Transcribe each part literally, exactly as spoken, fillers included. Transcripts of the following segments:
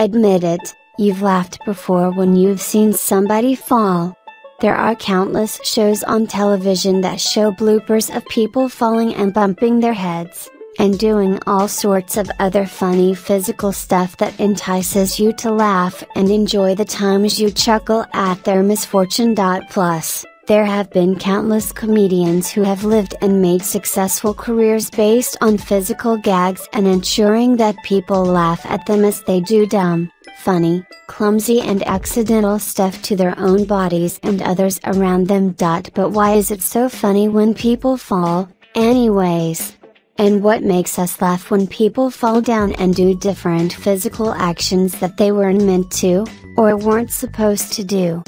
Admit it, you've laughed before when you've seen somebody fall. There are countless shows on television that show bloopers of people falling and bumping their heads, and doing all sorts of other funny physical stuff that entices you to laugh and enjoy the times you chuckle at their misfortune. Plus, there have been countless comedians who have lived and made successful careers based on physical gags and ensuring that people laugh at them as they do dumb, funny, clumsy and accidental stuff to their own bodies and others around them. But why is it so funny when people fall, anyways? And what makes us laugh when people fall down and do different physical actions that they weren't meant to, or weren't supposed to do?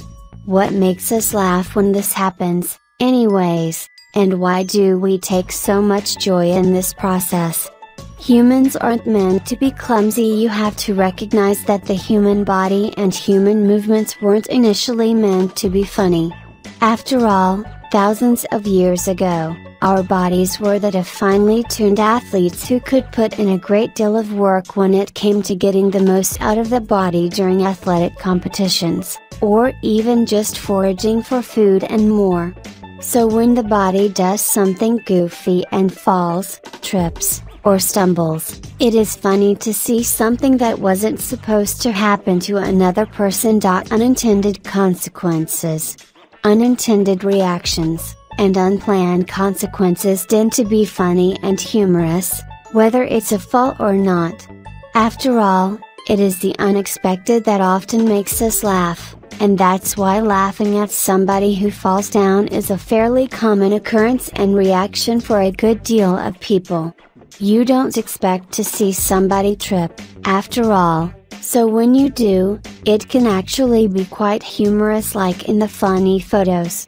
What makes us laugh when this happens, anyways, and why do we take so much joy in this process? Humans aren't meant to be clumsy. You have to recognize that the human body and human movements weren't initially meant to be funny. After all, thousands of years ago, our bodies were that of finely tuned athletes who could put in a great deal of work when it came to getting the most out of the body during athletic competitions, or even just foraging for food and more. So when the body does something goofy and falls, trips, or stumbles, it is funny to see something that wasn't supposed to happen to another person. Unintended consequences, unintended reactions, and unplanned consequences tend to be funny and humorous, whether it's a fall or not. After all, it is the unexpected that often makes us laugh, and that's why laughing at somebody who falls down is a fairly common occurrence and reaction for a good deal of people. You don't expect to see somebody trip, after all, so when you do, it can actually be quite humorous, like in the funny photos.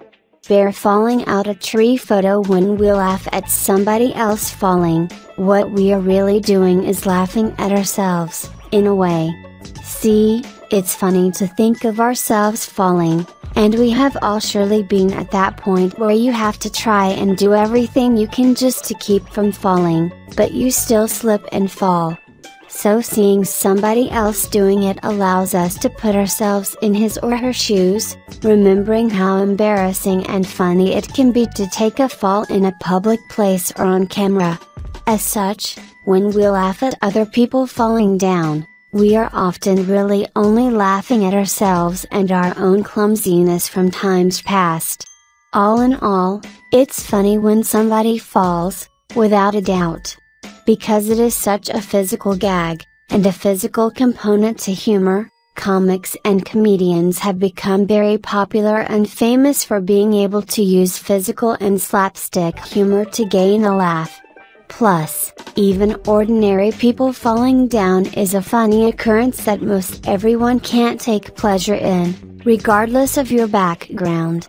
Bear falling out a tree photo. When we laugh at somebody else falling, what we are really doing is laughing at ourselves, in a way. See, it's funny to think of ourselves falling, and we have all surely been at that point where you have to try and do everything you can just to keep from falling, but you still slip and fall. So seeing somebody else doing it allows us to put ourselves in his or her shoes, remembering how embarrassing and funny it can be to take a fall in a public place or on camera. As such, when we laugh at other people falling down, we are often really only laughing at ourselves and our own clumsiness from times past. All in all, it's funny when somebody falls, without a doubt. Because it is such a physical gag, and a physical component to humor, comics and comedians have become very popular and famous for being able to use physical and slapstick humor to gain a laugh. Plus, even ordinary people falling down is a funny occurrence that most everyone can't take pleasure in, regardless of your background.